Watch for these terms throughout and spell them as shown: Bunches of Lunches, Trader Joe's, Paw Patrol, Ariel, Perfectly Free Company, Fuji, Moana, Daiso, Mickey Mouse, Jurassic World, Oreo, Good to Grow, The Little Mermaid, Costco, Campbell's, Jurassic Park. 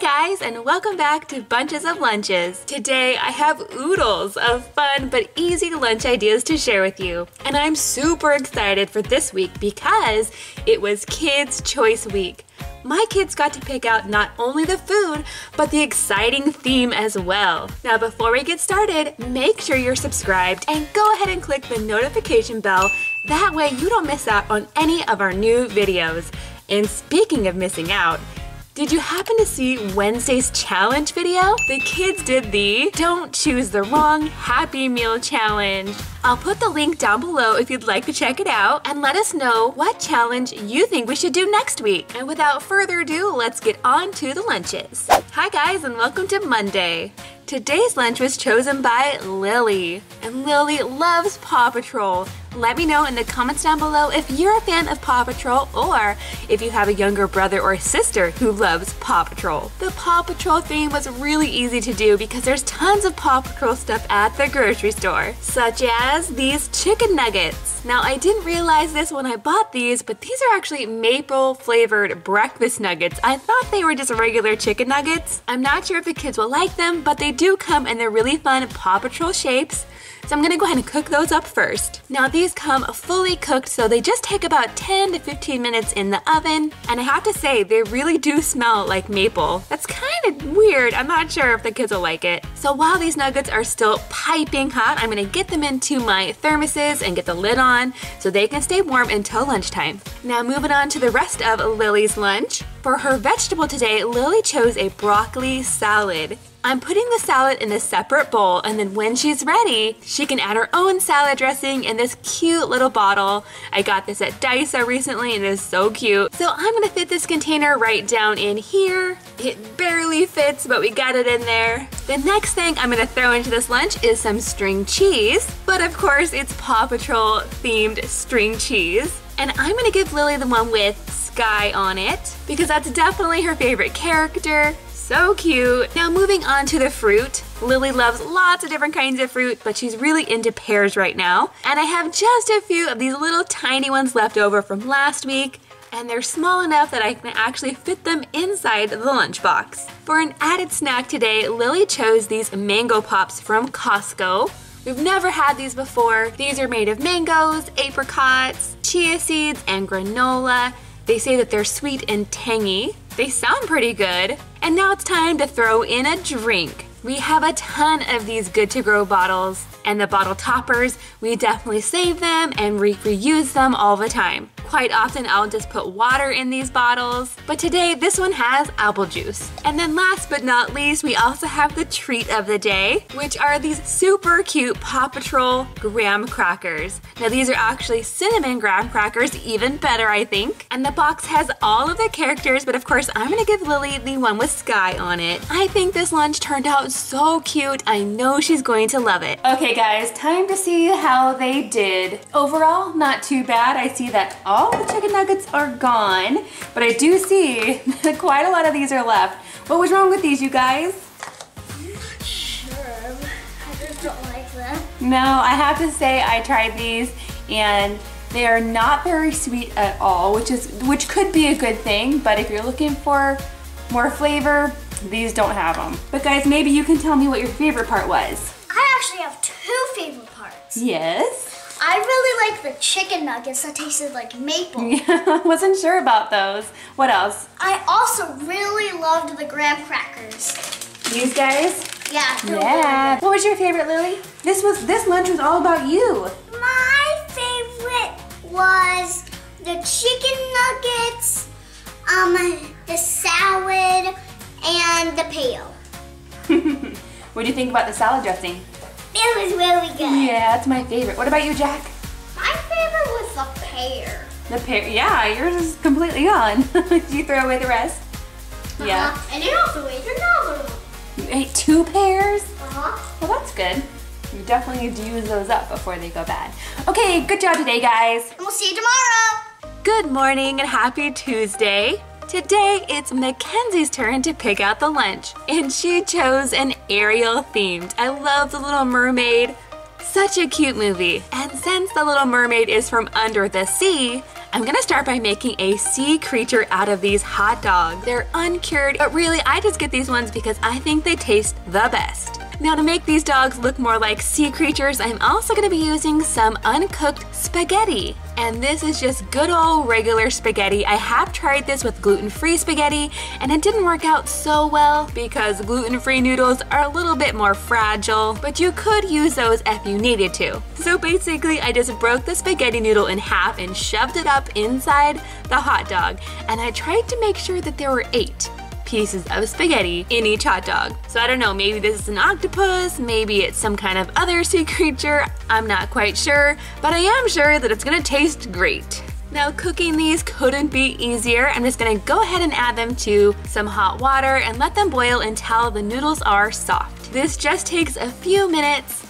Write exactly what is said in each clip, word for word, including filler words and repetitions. Hey guys, and welcome back to Bunches of Lunches. Today I have oodles of fun but easy lunch ideas to share with you. And I'm super excited for this week because it was Kids' Choice Week. My kids got to pick out not only the food, but the exciting theme as well. Now before we get started, make sure you're subscribed and go ahead and click the notification bell. That way you don't miss out on any of our new videos. And speaking of missing out, did you happen to see Wednesday's challenge video? The kids did the Don't Choose the Wrong Happy Meal Challenge. I'll put the link down below if you'd like to check it out and let us know what challenge you think we should do next week. And without further ado, let's get on to the lunches. Hi guys, and welcome to Monday. Today's lunch was chosen by Lily, and Lily loves Paw Patrol. Let me know in the comments down below if you're a fan of Paw Patrol or if you have a younger brother or sister who loves Paw Patrol. The Paw Patrol theme was really easy to do because there's tons of Paw Patrol stuff at the grocery store, such as these chicken nuggets. Now I didn't realize this when I bought these, but these are actually maple flavored breakfast nuggets. I thought they were just regular chicken nuggets. I'm not sure if the kids will like them, but they do come in their really fun Paw Patrol shapes, so I'm gonna go ahead and cook those up first. Now these come fully cooked, so they just take about ten to fifteen minutes in the oven, and I have to say they really do smell like maple. That's kind of weird. I'm not sure if the kids will like it. So while these nuggets are still piping hot, I'm gonna get them into my thermoses and get the lid on so they can stay warm until lunchtime. Now moving on to the rest of Lily's lunch. For her vegetable today, Lily chose a broccoli salad. I'm putting the salad in a separate bowl, and then when she's ready, she can add her own salad dressing in this cute little bottle. I got this at Daiso recently and it is so cute. So I'm gonna fit this container right down in here. It barely fits, but we got it in there. The next thing I'm gonna throw into this lunch is some string cheese, but of course it's Paw Patrol themed string cheese. And I'm gonna give Lily the one with Sky on it because that's definitely her favorite character. So cute. Now moving on to the fruit. Lily loves lots of different kinds of fruit, but she's really into pears right now. And I have just a few of these little tiny ones left over from last week, and they're small enough that I can actually fit them inside the lunchbox. For an added snack today, Lily chose these mango pops from Costco. We've never had these before. These are made of mangoes, apricots, chia seeds, and granola. They say that they're sweet and tangy. They sound pretty good. And now it's time to throw in a drink. We have a ton of these Good to Grow bottles, and the bottle toppers, we definitely save them and re reuse them all the time. Quite often I'll just put water in these bottles, but today this one has apple juice. And then last but not least, we also have the treat of the day, which are these super cute Paw Patrol graham crackers. Now these are actually cinnamon graham crackers, even better I think. And the box has all of the characters, but of course I'm gonna give Lily the one with Sky on it. I think this lunch turned out so cute. I know she's going to love it. Okay guys, time to see how they did. Overall, not too bad. I see that all All the chicken nuggets are gone, but I do see that quite a lot of these are left. What was wrong with these, you guys? I'm not sure. I just don't like them. No, I have to say I tried these and they are not very sweet at all, which is which could be a good thing, but if you're looking for more flavor, these don't have them. But guys, maybe you can tell me what your favorite part was. I actually have two favorite parts. Yes? I really like the chicken nuggets that tasted like maple. Yeah, wasn't sure about those. What else? I also really loved the graham crackers. These guys? Yeah. Yeah. Really. What was your favorite, Lily? This was this lunch was all about you. My favorite was the chicken nuggets, um, the salad, and the pail. What do you think about the salad dressing? It was really good. Yeah, that's my favorite. What about you, Jack? My favorite was the pear. The pear, yeah, yours is completely gone. Did you throw away the rest? Uh-huh. Yeah. And I also ate another one. You ate two pears? Uh-huh. Well, that's good. You definitely need to use those up before they go bad. Okay, good job today, guys. And we'll see you tomorrow. Good morning and happy Tuesday. Today, it's Mackenzie's turn to pick out the lunch, and she chose an Ariel themed. I love The Little Mermaid, such a cute movie. And since The Little Mermaid is from under the sea, I'm gonna start by making a sea creature out of these hot dogs. They're uncured, but really I just get these ones because I think they taste the best. Now to make these dogs look more like sea creatures, I'm also gonna be using some uncooked spaghetti. And this is just good old regular spaghetti. I have tried this with gluten-free spaghetti and it didn't work out so well because gluten-free noodles are a little bit more fragile, but you could use those if you needed to. So basically I just broke the spaghetti noodle in half and shoved it up inside the hot dog, and I tried to make sure that there were eight pieces of spaghetti in each hot dog. So I don't know, maybe this is an octopus, maybe it's some kind of other sea creature, I'm not quite sure, but I am sure that it's gonna taste great. Now cooking these couldn't be easier. I'm just gonna go ahead and add them to some hot water and let them boil until the noodles are soft. This just takes a few minutes.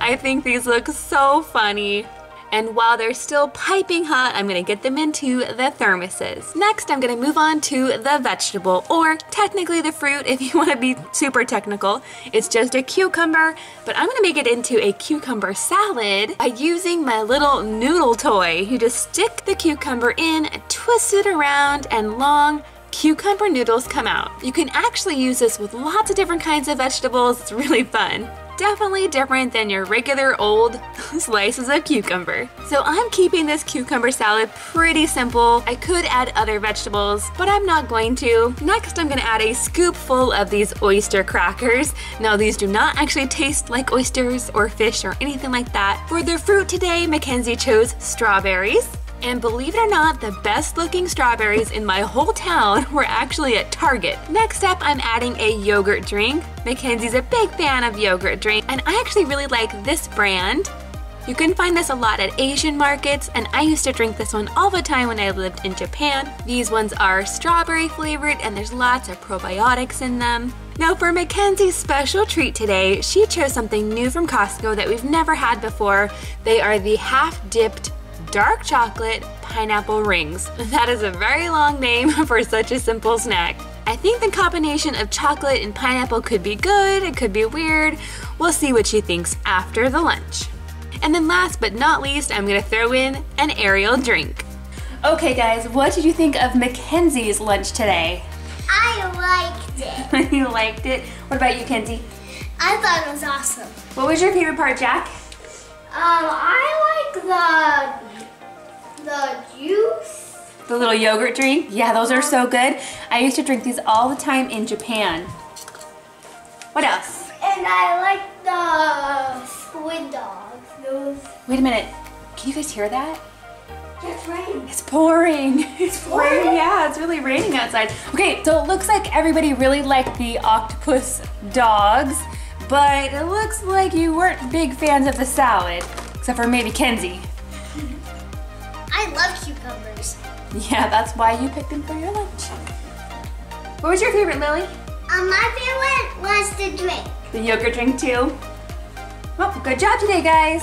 I think these look so funny. And while they're still piping hot, I'm gonna get them into the thermoses. Next, I'm gonna move on to the vegetable, or technically the fruit if you wanna be super technical. It's just a cucumber, but I'm gonna make it into a cucumber salad by using my little noodle toy. You just stick the cucumber in, twist it around, and long cucumber noodles come out. You can actually use this with lots of different kinds of vegetables. It's really fun. Definitely different than your regular old slices of cucumber. So I'm keeping this cucumber salad pretty simple. I could add other vegetables, but I'm not going to. Next, I'm gonna add a scoop full of these oyster crackers. Now these do not actually taste like oysters or fish or anything like that. For the fruit today, Mackenzie chose strawberries. And believe it or not, the best looking strawberries in my whole town were actually at Target. Next up, I'm adding a yogurt drink. Mackenzie's a big fan of yogurt drink, and I actually really like this brand. You can find this a lot at Asian markets, and I used to drink this one all the time when I lived in Japan. These ones are strawberry flavored, and there's lots of probiotics in them. Now for Mackenzie's special treat today, she chose something new from Costco that we've never had before. They are the half-dipped dark chocolate pineapple rings. That is a very long name for such a simple snack. I think the combination of chocolate and pineapple could be good, it could be weird. We'll see what she thinks after the lunch. And then last but not least, I'm gonna throw in an aerial drink. Okay guys, what did you think of Mackenzie's lunch today? I liked it. You liked it? What about you, Kenzie? I thought it was awesome. What was your favorite part, Jack? Um, I like the The juice? The little yogurt drink? Yeah, those are so good. I used to drink these all the time in Japan. What else? And I like the squid dogs. Those. Wait a minute. Can you guys hear that? It's raining. It's pouring. It's pouring? Yeah, it's really raining outside. Okay, so it looks like everybody really liked the octopus dogs, but it looks like you weren't big fans of the salad, except for maybe Kenzie. I love cucumbers. Yeah, that's why you picked them for your lunch. What was your favorite, Lily? Um, my favorite was the drink. The yogurt drink too? Well, good job today, guys.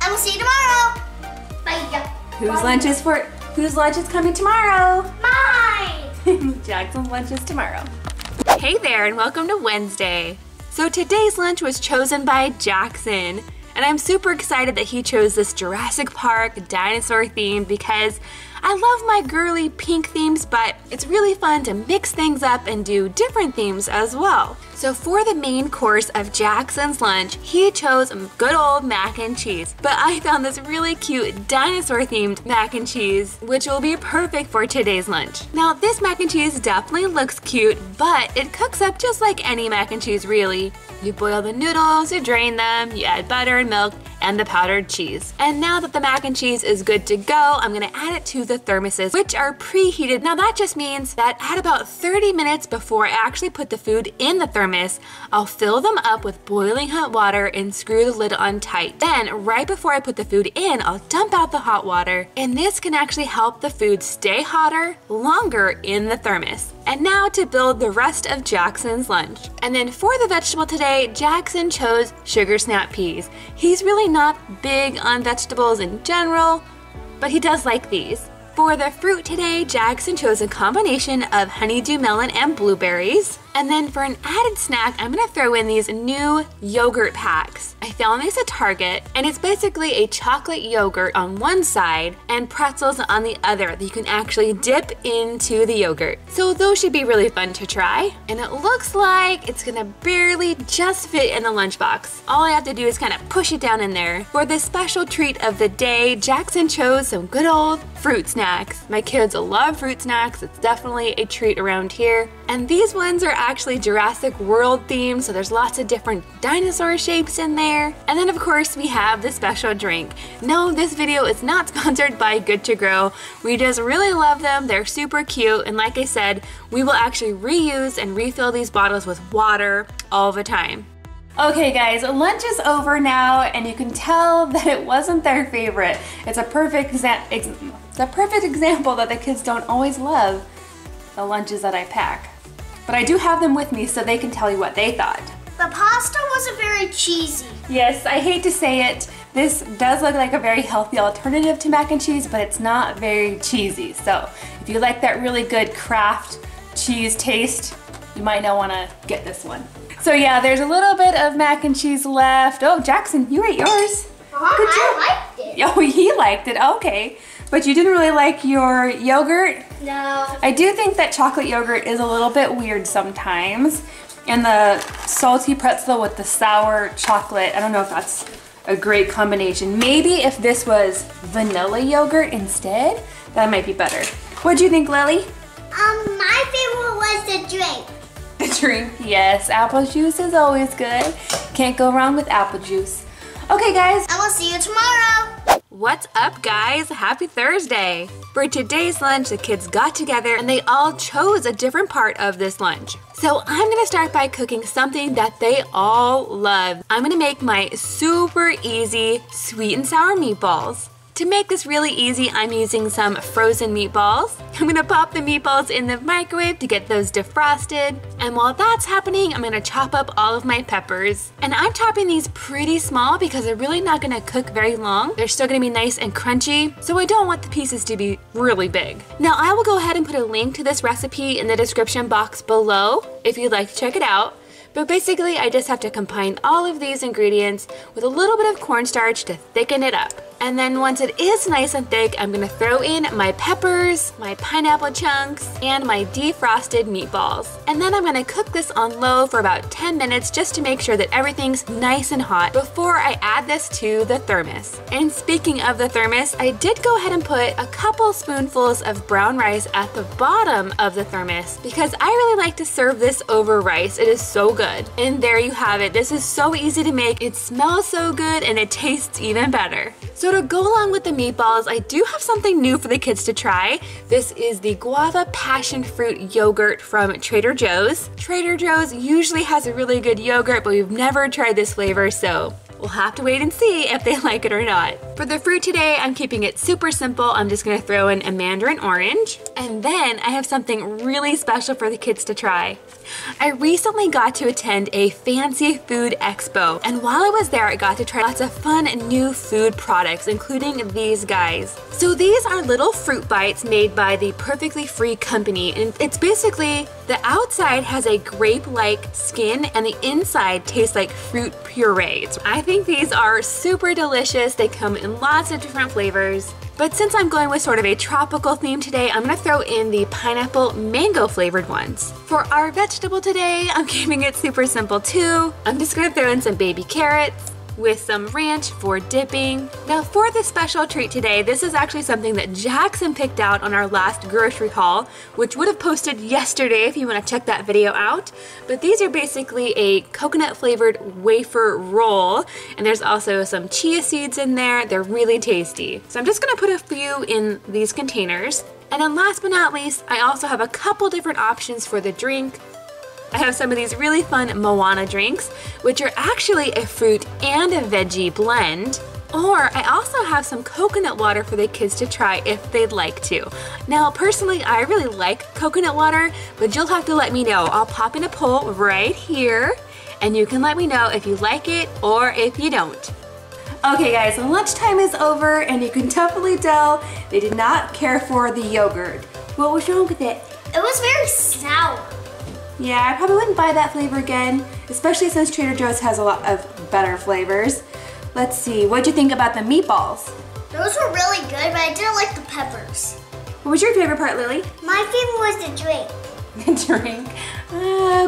I will see you tomorrow. Bye. Whose Bye. lunch is for? Whose lunch is coming tomorrow? Mine. Jackson's lunch is tomorrow. Hey there, and welcome to Wednesday. So today's lunch was chosen by Jackson. And I'm super excited that he chose this Jurassic Park dinosaur theme because I love my girly pink themes, but it's really fun to mix things up and do different themes as well. So for the main course of Jackson's lunch, he chose good old mac and cheese. But I found this really cute dinosaur-themed mac and cheese, which will be perfect for today's lunch. Now this mac and cheese definitely looks cute, but it cooks up just like any mac and cheese really. You boil the noodles, you drain them, you add butter and milk, and the powdered cheese. And now that the mac and cheese is good to go, I'm gonna add it to the thermoses, which are preheated. Now that just means that at about thirty minutes before I actually put the food in the thermos, I'll fill them up with boiling hot water and screw the lid on tight. Then, right before I put the food in, I'll dump out the hot water, and this can actually help the food stay hotter longer in the thermos. And now to build the rest of Jackson's lunch. And then for the vegetable today, Jackson chose sugar snap peas. He's really not big on vegetables in general, but he does like these. For the fruit today, Jackson chose a combination of honeydew melon and blueberries. And then for an added snack, I'm gonna throw in these new yogurt packs. I found these at Target, and it's basically a chocolate yogurt on one side and pretzels on the other that you can actually dip into the yogurt. So those should be really fun to try. And it looks like it's gonna barely just fit in the lunchbox. All I have to do is kind of push it down in there. For this special treat of the day, Jackson chose some good old fruit snacks. My kids love fruit snacks. It's definitely a treat around here. And these ones are actually Jurassic World themed, so there's lots of different dinosaur shapes in there. And then of course we have the special drink. No, this video is not sponsored by Good to Grow. We just really love them. They're super cute, and like I said, we will actually reuse and refill these bottles with water all the time. Okay guys, lunch is over now, and you can tell that it wasn't their favorite. It's a perfect exa- ex- it's a perfect example that the kids don't always love the lunches that I pack. But I do have them with me so they can tell you what they thought. The pasta wasn't very cheesy. Yes, I hate to say it. This does look like a very healthy alternative to mac and cheese, but it's not very cheesy. So if you like that really good craft cheese taste, you might not want to get this one. So yeah, there's a little bit of mac and cheese left. Oh, Jackson, you ate yours. Mom, good job. I liked it. Oh, he liked it, okay. But you didn't really like your yogurt? No. I do think that chocolate yogurt is a little bit weird sometimes. And the salty pretzel with the sour chocolate, I don't know if that's a great combination. Maybe if this was vanilla yogurt instead, that might be better. What'd you think, Lily? Um, my favorite was the drink. The drink, yes. Apple juice is always good. Can't go wrong with apple juice. Okay, guys. I will see you tomorrow. What's up, guys? Happy Thursday. For today's lunch, the kids got together and they all chose a different part of this lunch. So I'm gonna start by cooking something that they all love. I'm gonna make my super easy sweet and sour meatballs. To make this really easy, I'm using some frozen meatballs. I'm gonna pop the meatballs in the microwave to get those defrosted. And while that's happening, I'm gonna chop up all of my peppers. And I'm chopping these pretty small because they're really not gonna cook very long. They're still gonna be nice and crunchy, so I don't want the pieces to be really big. Now I will go ahead and put a link to this recipe in the description box below if you'd like to check it out. But basically, I just have to combine all of these ingredients with a little bit of cornstarch to thicken it up. And then once it is nice and thick, I'm gonna throw in my peppers, my pineapple chunks, and my defrosted meatballs. And then I'm gonna cook this on low for about ten minutes just to make sure that everything's nice and hot before I add this to the thermos. And speaking of the thermos, I did go ahead and put a couple spoonfuls of brown rice at the bottom of the thermos because I really like to serve this over rice. It is so good. And there you have it. This is so easy to make. It smells so good and it tastes even better. So to go along with the meatballs, I do have something new for the kids to try. This is the guava passion fruit yogurt from Trader Joe's. Trader Joe's usually has a really good yogurt, but we've never tried this flavor, so we'll have to wait and see if they like it or not. For the fruit today, I'm keeping it super simple. I'm just gonna throw in a mandarin orange. And then I have something really special for the kids to try. I recently got to attend a fancy food expo. And while I was there, I got to try lots of fun new food products, including these guys. So these are little fruit bites made by the Perfectly Free Company. And it's basically, the outside has a grape-like skin and the inside tastes like fruit puree. So I I think these are super delicious. They come in lots of different flavors. But since I'm going with sort of a tropical theme today, I'm gonna throw in the pineapple mango flavored ones. For our vegetable today, I'm keeping it super simple too. I'm just gonna throw in some baby carrots with some ranch for dipping. Now for the special treat today, this is actually something that Jackson picked out on our last grocery haul, which would have posted yesterday if you wanna check that video out. But these are basically a coconut flavored wafer roll, and there's also some chia seeds in there. They're really tasty. So I'm just gonna put a few in these containers. And then last but not least, I also have a couple different options for the drink. I have some of these really fun Moana drinks, which are actually a fruit and a veggie blend. Or I also have some coconut water for the kids to try if they'd like to. Now, personally, I really like coconut water, but you'll have to let me know. I'll pop in a poll right here, and you can let me know if you like it or if you don't. Okay guys, lunchtime is over, and you can definitely tell they did not care for the yogurt. What was wrong with it? It was very sour. Yeah, I probably wouldn't buy that flavor again, especially since Trader Joe's has a lot of better flavors. Let's see, what'd you think about the meatballs? Those were really good, but I didn't like the peppers. What was your favorite part, Lily? My favorite was the drink. The drink?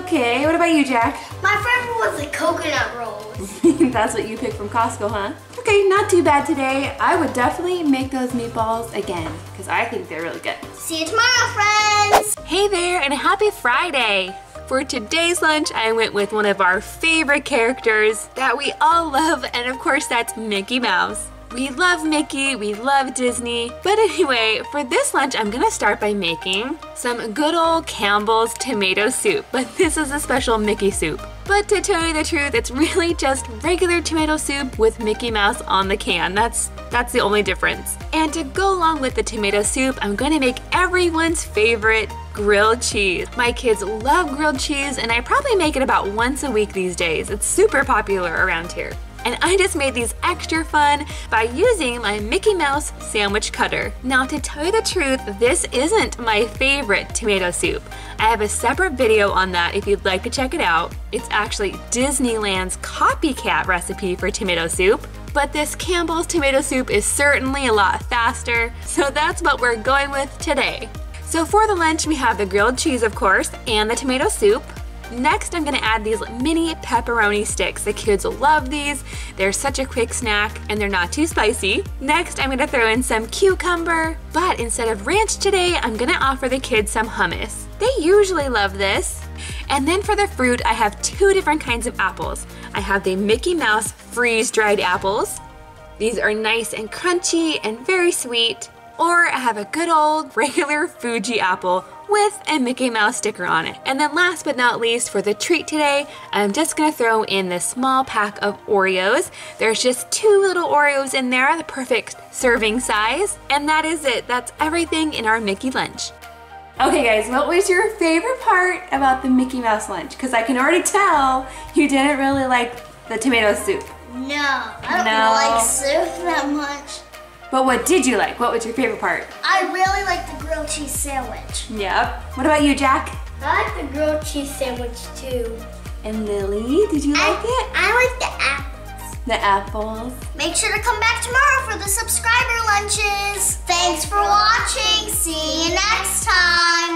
Okay, what about you, Jack? My favorite was the coconut rolls. That's what you picked from Costco, huh? Okay, not too bad today. I would definitely make those meatballs again, because I think they're really good. See you tomorrow, friends! Hey there, and happy Friday! For today's lunch, I went with one of our favorite characters that we all love, and of course, that's Mickey Mouse. We love Mickey, we love Disney. But anyway, for this lunch, I'm gonna start by making some good old Campbell's tomato soup, but this is a special Mickey soup. But to tell you the truth, it's really just regular tomato soup with Mickey Mouse on the can. That's that's the only difference. And to go along with the tomato soup, I'm gonna make everyone's favorite grilled cheese. My kids love grilled cheese, and I probably make it about once a week these days. It's super popular around here. And I just made these extra fun by using my Mickey Mouse sandwich cutter. Now, to tell you the truth, this isn't my favorite tomato soup. I have a separate video on that if you'd like to check it out. It's actually Disneyland's copycat recipe for tomato soup. But this Campbell's tomato soup is certainly a lot faster, so that's what we're going with today. So for the lunch, we have the grilled cheese, of course, and the tomato soup. Next, I'm gonna add these mini pepperoni sticks. The kids will love these. They're such a quick snack and they're not too spicy. Next, I'm gonna throw in some cucumber, but instead of ranch today, I'm gonna offer the kids some hummus. They usually love this. And then for the fruit, I have two different kinds of apples. I have the Mickey Mouse freeze-dried apples. These are nice and crunchy and very sweet. Or I have a good old regular Fuji apple with a Mickey Mouse sticker on it. And then last but not least, for the treat today, I'm just gonna throw in this small pack of Oreos. There's just two little Oreos in there, the perfect serving size. And that is it, that's everything in our Mickey lunch. Okay guys, what was your favorite part about the Mickey Mouse lunch? Because I can already tell you didn't really like the tomato soup. No, I don't no. like soup that much. But what did you like? What was your favorite part? I really liked the grilled cheese sandwich. Yep. What about you, Jack? I liked the grilled cheese sandwich too. And Lily, did you I, like it? I liked the apples. The apples. Make sure to come back tomorrow for the subscriber lunches. Thanks for watching. See you next time.